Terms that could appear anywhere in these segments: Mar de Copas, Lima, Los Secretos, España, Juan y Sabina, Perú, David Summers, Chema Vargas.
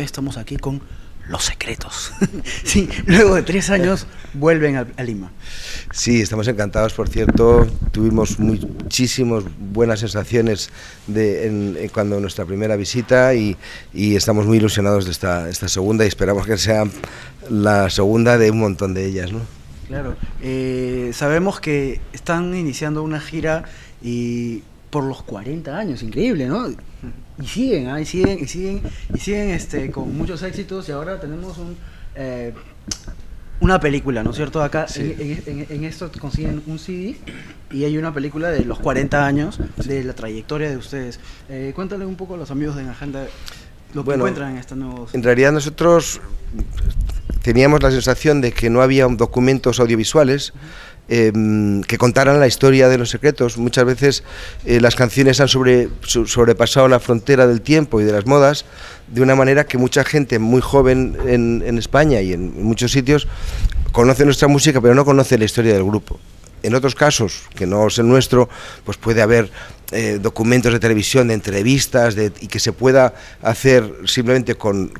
P, estamos aquí con Los Secretos. Sí, luego de 3 años vuelven a Lima. Sí, estamos encantados, por cierto. Tuvimos muchísimas buenas sensaciones cuando nuestra primera visita y estamos muy ilusionados de esta segunda y esperamos que sea la segunda de un montón de ellas, ¿no? Claro. Sabemos que están iniciando una gira y por los 40 años, increíble, ¿no? Y siguen, ¿eh? y siguen con muchos éxitos, y ahora tenemos una película, ¿no es cierto? Acá sí. en esto consiguen un CD y hay una película de los 40 años de la trayectoria de ustedes. Cuéntale un poco a los amigos de la agenda lo que encuentran en esta nueva... En realidad nosotros teníamos la sensación de que no había documentos audiovisuales que contaran la historia de Los Secretos. Muchas veces las canciones han sobrepasado la frontera del tiempo y de las modas de una manera que mucha gente muy joven en España y en muchos sitios conoce nuestra música, pero no conoce la historia del grupo. En otros casos, que no es el nuestro, pues puede haber documentos de televisión, de entrevistas, y que se pueda hacer simplemente con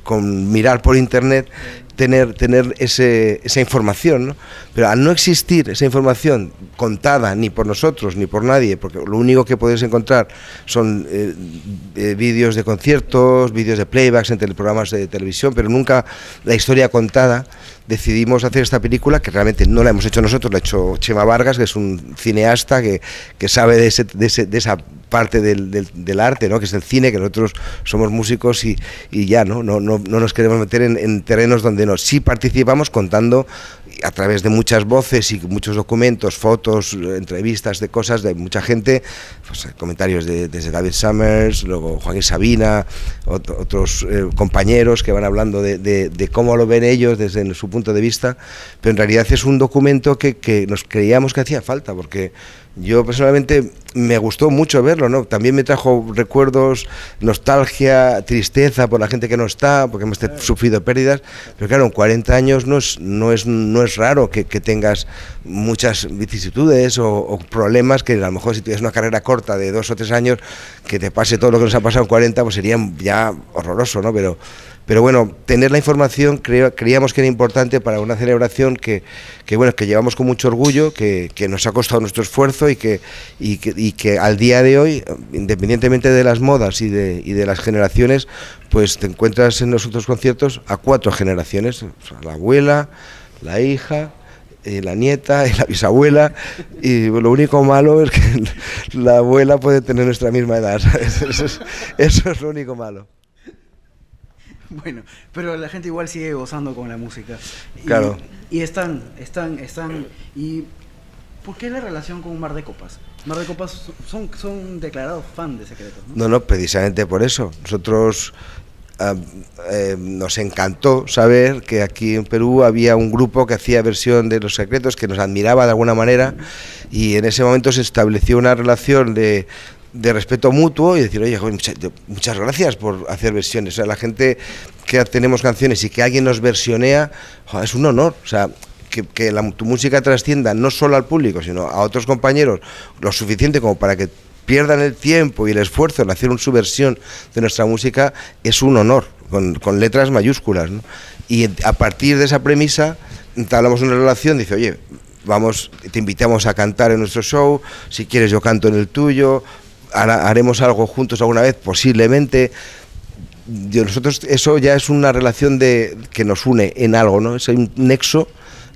mirar por internet, tener esa información, ¿no? Pero al no existir esa información contada ni por nosotros ni por nadie, porque lo único que podéis encontrar son vídeos de conciertos, vídeos de playbacks entre programas de televisión, pero nunca la historia contada, decidimos hacer esta película, que realmente no la hemos hecho nosotros, la ha hecho Chema Vargas, que es un cineasta que sabe de esa parte del arte, ¿no? Que es el cine, que nosotros somos músicos y ya, ¿no? No nos queremos meter en terrenos donde no. Sí participamos contando a través de muchas voces y muchos documentos, fotos, entrevistas de cosas de mucha gente, pues, comentarios desde David Summers, luego Juan y Sabina, otros compañeros que van hablando de cómo lo ven ellos desde su punto de vista, pero en realidad es un documento que nos creíamos que hacía falta, porque yo personalmente me gustó mucho verlo, ¿no? También me trajo recuerdos, nostalgia, tristeza por la gente que no está, porque hemos sufrido pérdidas, pero claro, en 40 años no es raro que tengas muchas vicisitudes o problemas que a lo mejor si tuvieras una carrera corta de 2 o 3 años, que te pase todo lo que nos ha pasado en 40, pues sería ya horroroso, ¿no? Pero bueno, tener la información creíamos que era importante para una celebración que llevamos con mucho orgullo, que nos ha costado nuestro esfuerzo y que al día de hoy, independientemente de las modas y de las generaciones, pues te encuentras en los otros conciertos a 4 generaciones, o sea, la abuela, la hija, la nieta y la bisabuela, y lo único malo es que la abuela puede tener nuestra misma edad, ¿sabes? Eso es lo único malo. Bueno, pero la gente igual sigue gozando con la música. Claro. Y están. ¿Y por qué la relación con Mar de Copas? Mar de Copas son declarados fan de Secretos, ¿no? No, precisamente por eso. Nosotros nos encantó saber que aquí en Perú había un grupo que hacía versión de Los Secretos, que nos admiraba de alguna manera, y en ese momento se estableció una relación de respeto mutuo y decir, oye, muchas gracias por hacer versiones. O sea, la gente que tenemos canciones y que alguien nos versionea, es un honor. O sea, que tu música trascienda no solo al público, sino a otros compañeros, lo suficiente como para que pierdan el tiempo y el esfuerzo en hacer una subversión de nuestra música, es un honor, con letras mayúsculas, ¿no? Y a partir de esa premisa entablamos una relación, dice, oye, vamos, te invitamos a cantar en nuestro show, si quieres yo canto en el tuyo, haremos algo juntos alguna vez, posiblemente. Nosotros, eso ya es una relación que nos une en algo, ¿no? Es un nexo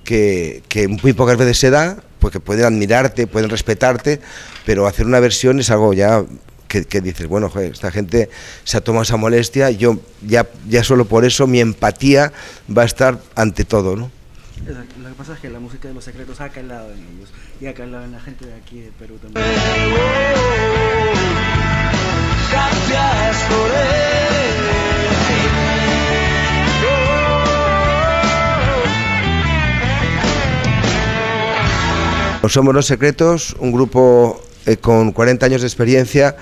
que muy pocas veces se da, porque pueden admirarte, pueden respetarte, pero hacer una versión es algo ya que dices, bueno, joder, esta gente se ha tomado esa molestia, yo ya solo por eso mi empatía va a estar ante todo, ¿no? Exacto. Lo que pasa es que la música de Los Secretos ha calado en ellos y ha calado en la gente de aquí de Perú también. Gracias por él. Somos Los Secretos, un grupo con 40 años de experiencia,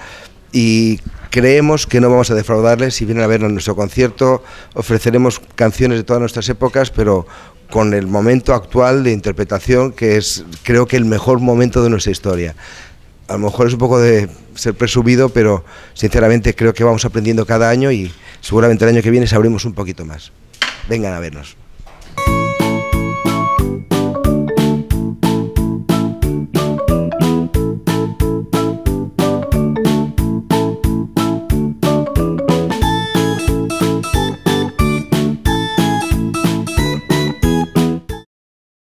y creemos que no vamos a defraudarles. Si vienen a vernos en nuestro concierto, ofreceremos canciones de todas nuestras épocas, pero con el momento actual de interpretación, que es, creo que, el mejor momento de nuestra historia. A lo mejor es un poco de ser presumido, pero sinceramente creo que vamos aprendiendo cada año y seguramente el año que viene sabremos un poquito más. Vengan a vernos.